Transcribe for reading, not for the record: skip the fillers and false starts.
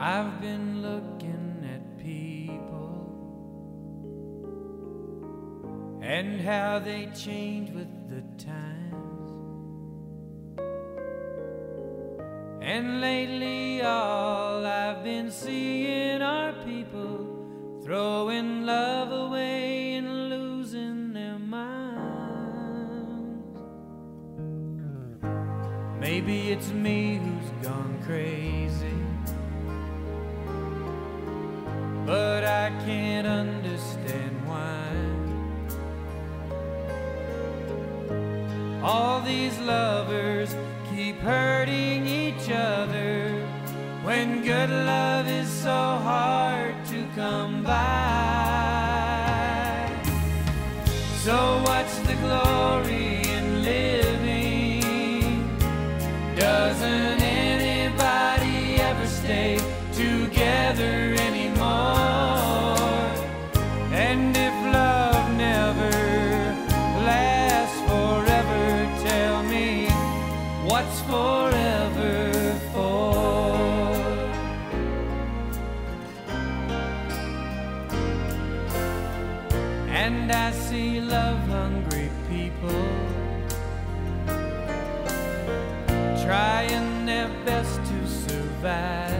I've been looking at people and how they change with the times, and lately all I've been seeing are people throwing love away and losing their minds. Maybe it's me who's gone crazy, but I can't understand why all these lovers keep hurting each other when good love is so hard to come by. So what's the glory in living? Doesn't anybody ever stay together anymore? What's forever for? And I see love-hungry people trying their best to survive,